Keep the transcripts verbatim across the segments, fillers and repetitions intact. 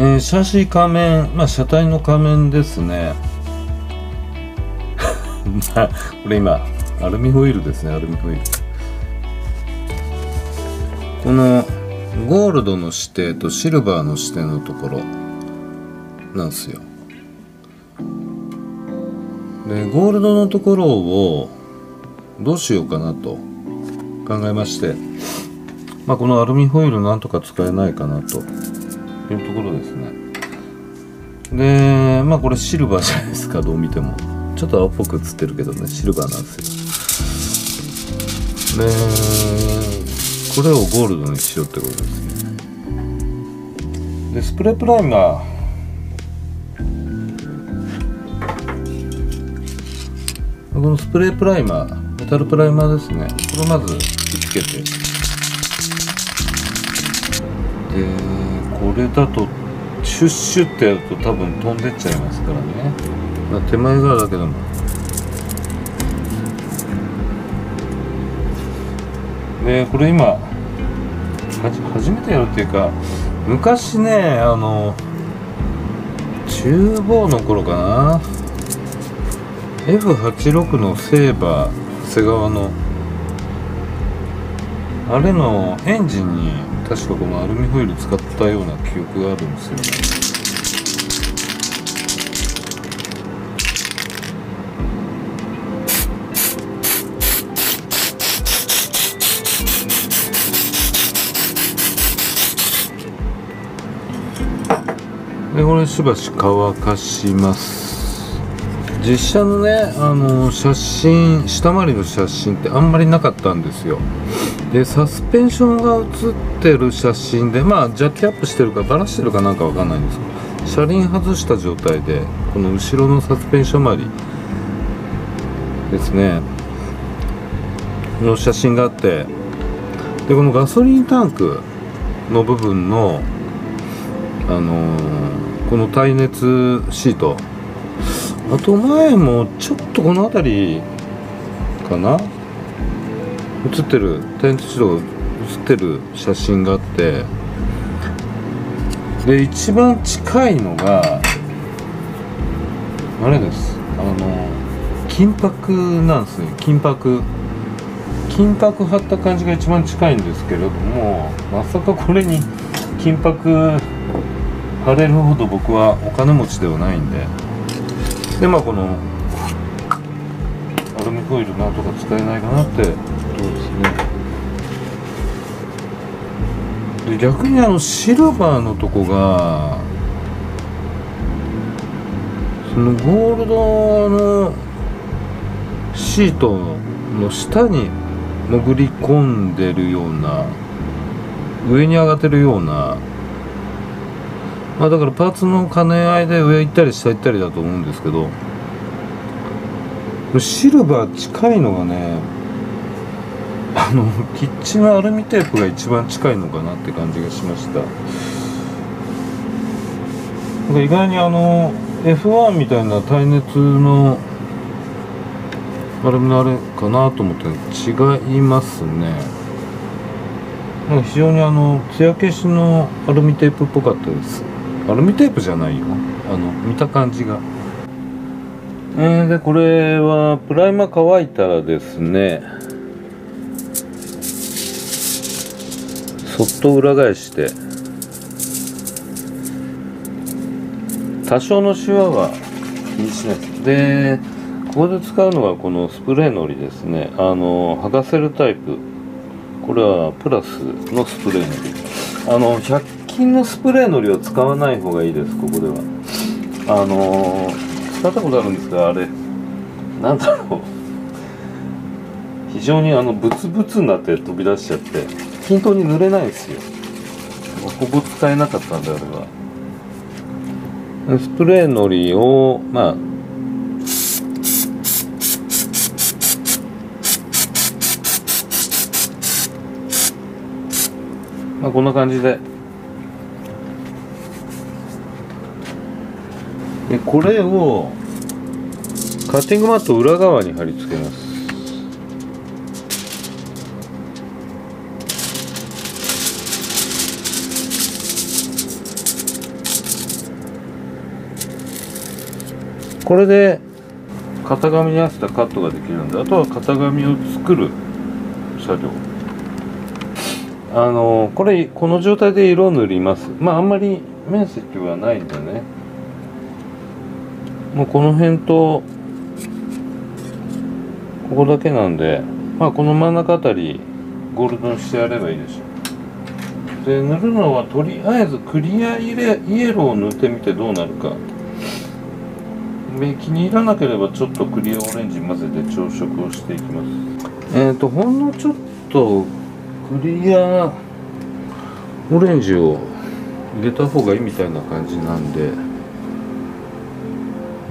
えー、シャシー仮面、まあ、車体の仮面ですね。これ今アルミホイルですね。アルミホイル、このゴールドの指定とシルバーの指定のところなんですよ。でゴールドのところをどうしようかなと考えまして、まあ、このアルミホイルなんとか使えないかなというところですね。でまあこれシルバーじゃないですか、どう見ても。ちょっと青っぽく映ってるけどね、シルバーなんですよ。でこれをゴールドにしようってことですね。でスプレープライマー、このスプレープライマー、メタルプライマーですね。これをまずくっつけて、でこれだとシュッシュッってやると多分飛んでっちゃいますからね、まあ、手前側だけでも、でこれ今はじ初めてやるっていうか、昔ね、あの厨房の頃かな、エフはちじゅうろく のセーバー長谷川のあれのエンジンに確かこのアルミホイル使ったような記憶があるんですよね。でこれしばし乾かします。実写のね、あの写真、下回りの写真ってあんまりなかったんですよ。でサスペンションが写ってる写真で、まあジャッキアップしてるかバラしてるかなんかわかんないんですけど、車輪外した状態でこの後ろのサスペンション周りですねの写真があって、でこのガソリンタンクの部分のあのー、この耐熱シート、あと前もちょっとこの辺りかな、写ってる耐熱シートが写ってる写真があって、で一番近いのがあれです、あの金箔なんですね。金箔金箔貼った感じが一番近いんですけれども、まさかこれに金箔貼れるほど僕はお金持ちではないんで。でまあ、このアルミホイルなんとか使えないかなってことですね。で逆にあのシルバーのとこがそのゴールドのシートの下に潜り込んでるような、上に上がってるような、まあだからパーツの兼ね合いで上行ったり下行ったりだと思うんですけど、シルバー近いのがね、あのキッチンのアルミテープが一番近いのかなって感じがしました。なんか意外にあの エフワン みたいな耐熱のアルミのあれかなと思って違いますね。なんか非常にあのつや消しのアルミテープっぽかったです。アルミテープじゃないよ、あの見た感じが。えー、でこれはプライマー乾いたらですね、そっと裏返して多少のシワは気にしないです。でここで使うのがこのスプレーのりですね。あの剥がせるタイプ、これはプラスのスプレーのり、あのひゃく金のスプレーのりを使わない方がいいです。ここではあのー、使ったことあるんですが、あれなんだろう、非常にあのブツブツになって飛び出しちゃって均等に塗れないんですよ。ここ使えなかったんで、あれはスプレーのりをまあまあこんな感じで。でこれをカッティングマット裏側に貼り付けます。これで型紙に合わせたカットができるんで、あとは型紙を作る作業。あのこれこの状態で色を塗ります。まああんまり面積はないんでね、もうこの辺とここだけなんで、まあこの真ん中あたりゴールドにしてやればいいでしょ。で塗るのはとりあえずクリアイエローを塗ってみてどうなるかで、気に入らなければちょっとクリアオレンジ混ぜて調色をしていきます。えっとほんのちょっとクリアオレンジを入れた方がいいみたいな感じなんで、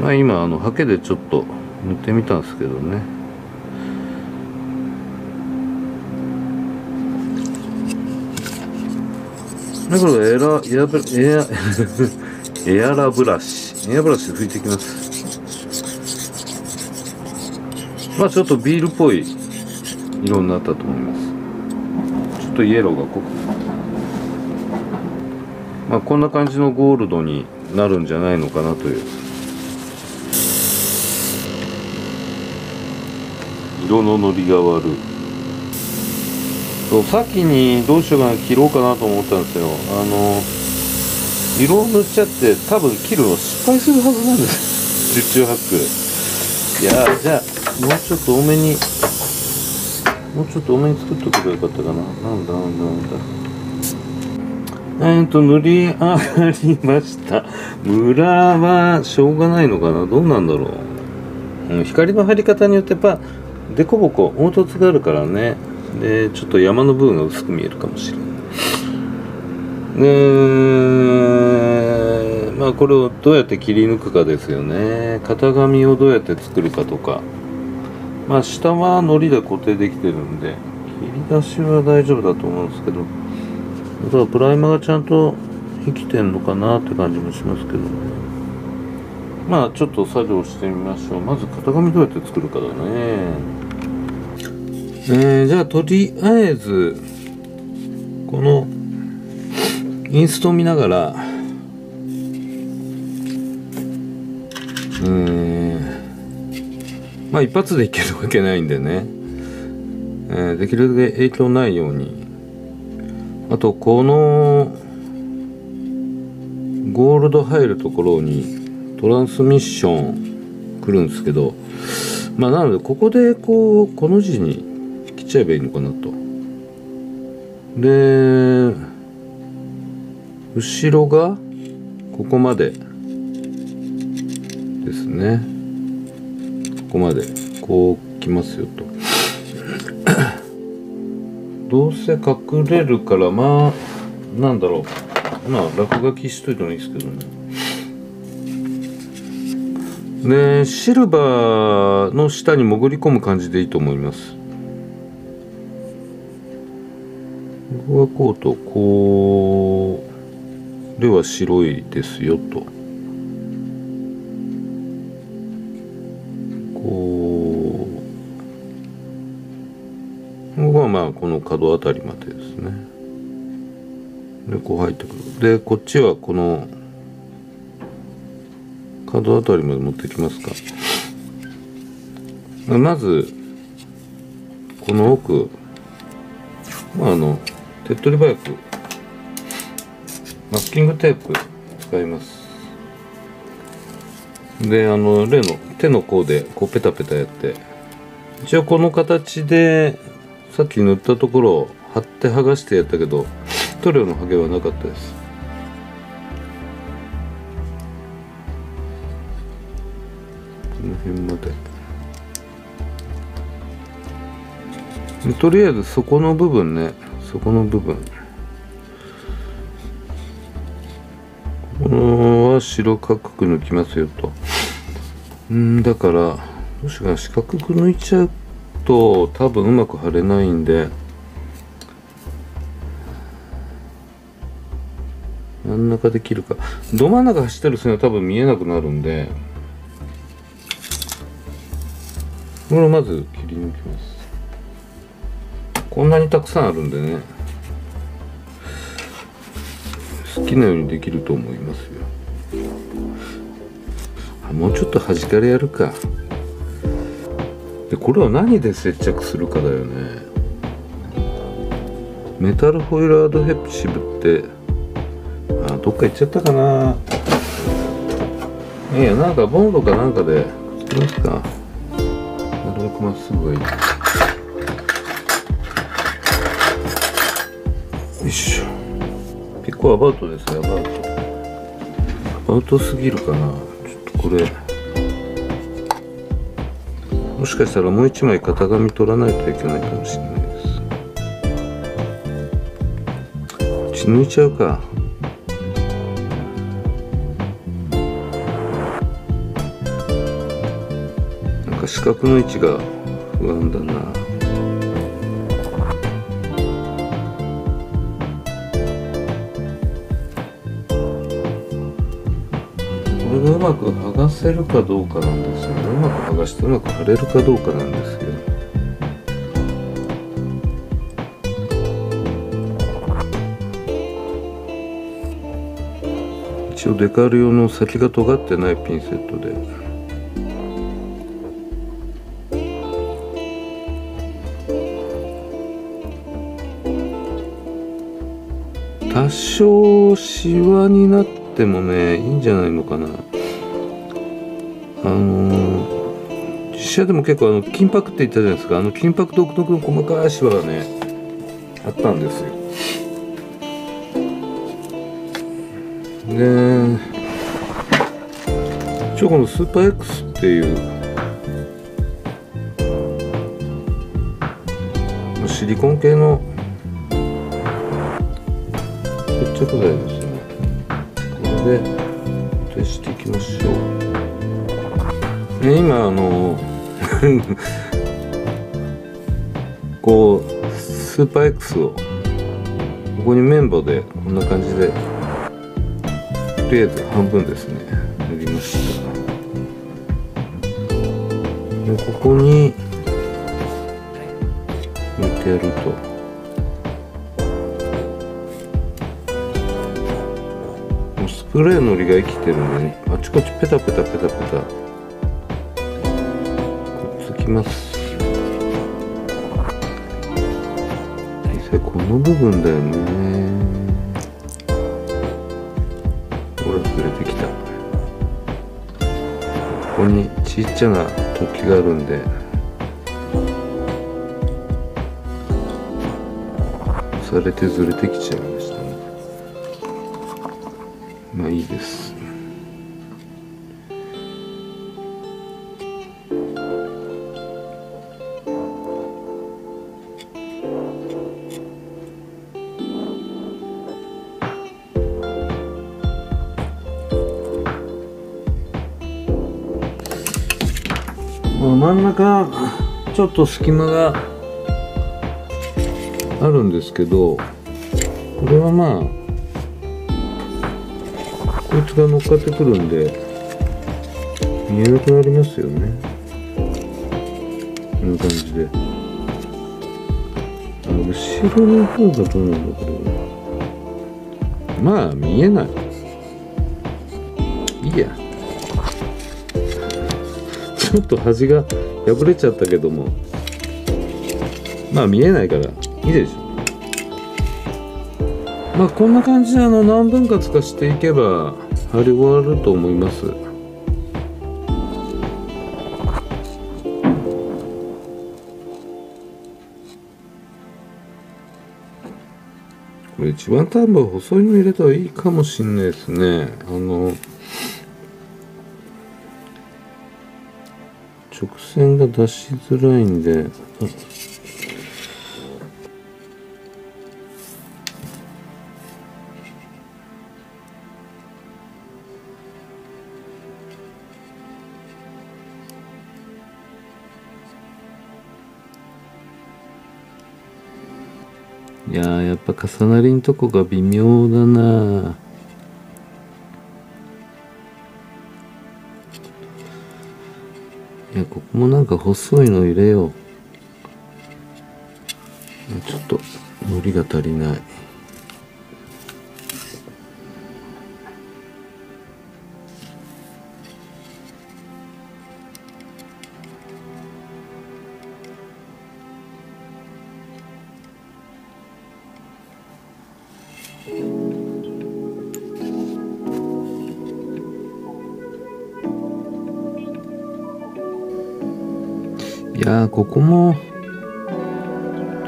まあ今あのハケでちょっと塗ってみたんですけどね。だからエアエアエアエアラブラシエアブラシで拭いていきます。まあちょっとビールっぽい色になったと思います。ちょっとイエローが濃く、まあ、こんな感じのゴールドになるんじゃないのかなという色ののりが悪い。そうさっきにどうしようかな、切ろうかなと思ったんですよ。あの色を塗っちゃって多分切るの失敗するはずなんです。十中八九。いやじゃあもうちょっと多めにもうちょっと多めに作っとけばよかったかな。なんだなんだなんだ。えーと、塗り上がりました。ムラはしょうがないのかな。どうなんだろう。うん、光の入り方によってやっぱデコボコ凹凸があるからね。で、ちょっと山の部分が薄く見えるかもしれない。で、まあこれをどうやって切り抜くかですよね。型紙をどうやって作るかとか。まあ下は糊で固定できてるんで切り出しは大丈夫だと思うんですけど、あとはプライマーがちゃんと生きてんのかなって感じもしますけど、まあちょっと作業してみましょう。まず型紙どうやって作るかだね。えー、じゃあとりあえずこのインストを見ながら、えーまあ一発でいけるわけないんでね、えー、できるだけ影響ないように。あとこのゴールド入るところにトランスミッション来るんですけど、まあなのでここでこうこの字に切っちゃえばいいのかなと。で後ろがここまでですね。ここまでこう来ますよとどうせ隠れるから、まあなんだろう、まあ落書きしといてもいいですけどね。でシルバーの下に潜り込む感じでいいと思います。ここはこうとこうでは白いですよと。ここはまあこの角あたりまでですね。でこう入ってくる。でこっちはこの角あたりまで持ってきますか。まずこの奥、まああの手っ取り早くマスキングテープ使います。であの例の手の甲でこうペタペタやって、一応この形でさっき塗ったところを貼って剥がしてやったけど塗料の剥げはなかったです。この辺まで、とりあえずそこの部分ね、そこの部分このは白かっこよく抜きますよと。んだからどうしようかな、四角く抜いちゃうと多分うまく貼れないんで、真ん中で切るか。ど真ん中走ってる線は多分見えなくなるんで、これをまず切り抜きます。こんなにたくさんあるんでね、好きなようにできると思いますよ。もうちょっと端からやるか。でこれは何で接着するかだよね。メタルホイールアドヘプシブって、あ、どっか行っちゃったかな。いや、なんかボンドかなんかでくっつけますか。なるべくまっすぐがいい。よいしょ。結構アバウトですね、アバウト。アバウトすぎるかな。ちょっとこれもしかしたらもう一枚型紙取らないといけないかもしれないです。血抜いちゃうか。なんか四角の位置が不安だな。うまく剥がせるかどうかなんですよね。うまく剥がしてうまく貼れるかどうかなんですけど、一応デカール用の先が尖ってないピンセットで多少シワになってもね、いいんじゃないのかな。あのー、実写でも結構あの金箔って言ったじゃないですか。あの金箔独特の細かいシワがねあったんですよ。で一応このスーパー X っていうシリコン系の接着剤ですね。これで固定していきましょう。今あのこうスーパー X をここに綿棒でこんな感じでとりあえず半分ですね塗りました。でここに塗ってやると。もうスプレーのりが生きてるんでね、あちこちペタペタペタペタいきます。この部分だよね。ほら触れてきた。ここにちっちゃな突起があるんで押されてずれてきちゃいましたね。まあいいです。真ん中ちょっと隙間があるんですけど、これはまあこいつが乗っかってくるんで見えなくなりますよね。こんな感じで。後ろの方がどうなんだこれ。まあ見えない。いいや。ちょっと端が破れちゃったけども、まあ見えないからいいでしょう。まあこんな感じであの何分割かしていけば貼り終わると思います。これ一番多分細いの入れたらいいかもしんないですね。あの直線が出しづらいんで、いやーやっぱ重なりんとこが微妙だな。いや、ここもなんか細いの入れよう。ちょっとのりが足りない。いやー、ここも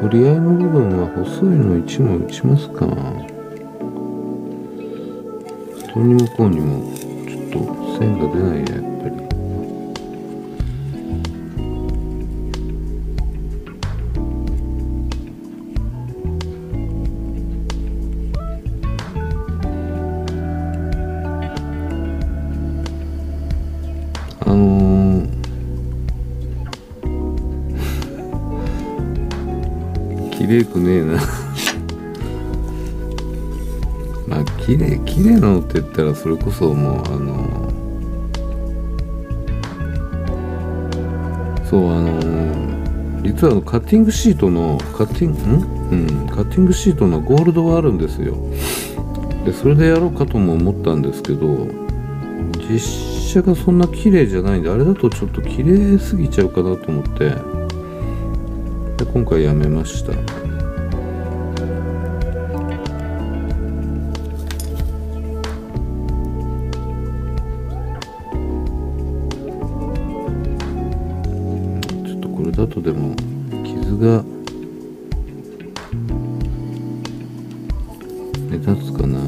取り合いの部分は細いのいちも打ちますか。こに向こうにもちょっと線が出ないね、やっぱり。あのー、きれいくねえな。まあきれいきれいなのって言ったらそれこそもうあのー、そうあのー、実はカッティングシートのカッティングんうんカッティングシートのゴールドはあるんですよ。でそれでやろうかとも思ったんですけど、実際実写がそんな綺麗じゃないんで、あれだとちょっと綺麗すぎちゃうかなと思ってで今回やめました。ちょっとこれだとでも傷が目立つかな。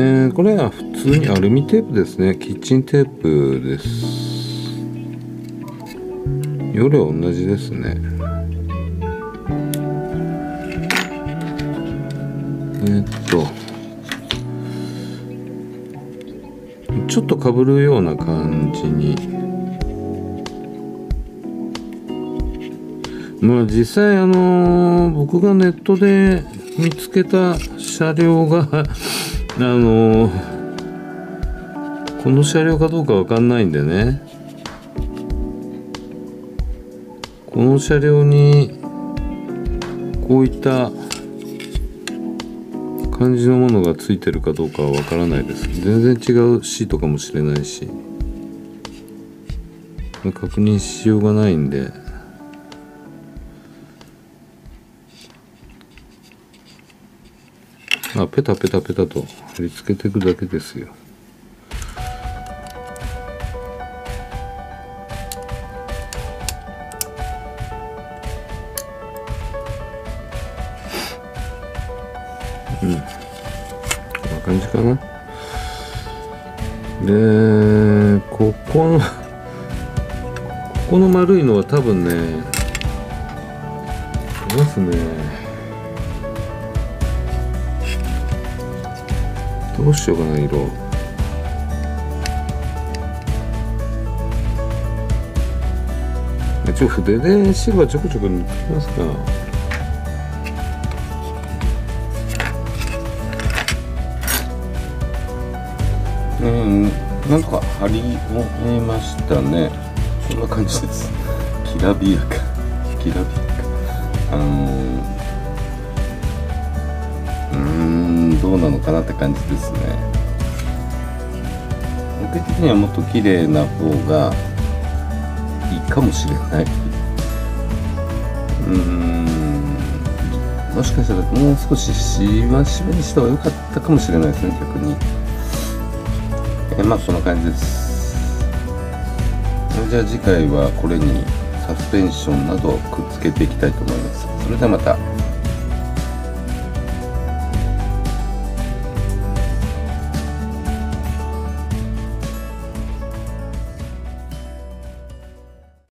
えー、これは普通にアルミテープですね。キッチンテープです。容量は同じですね。えー、っとちょっとかぶるような感じに、まあ実際あのー、僕がネットで見つけた車両があのー、この車両かどうかわかんないんでね、この車両にこういった感じのものがついてるかどうかはわからないです。全然違うシートかもしれないし確認しようがないんで、あ、ペタペタペタと貼り付けていくだけですよ。うん、こんな感じかな。でここのここの丸いのは多分ね、いますね。どうしようかな、色。一応筆でシルバーちょこちょこ塗ってきますか。うん、なんか貼り終えましたね。そんな感じです。きらびやか、きらびやか。あのー。どうなのかなって感じですね。僕的にはもっと綺麗な方がいいかもしれない。うーん、もしかしたらもう少ししわしわにした方が良かったかもしれないですね、逆に。えまあそんな感じです。じゃあ次回はこれにサスペンションなどをくっつけていきたいと思います。それではまた。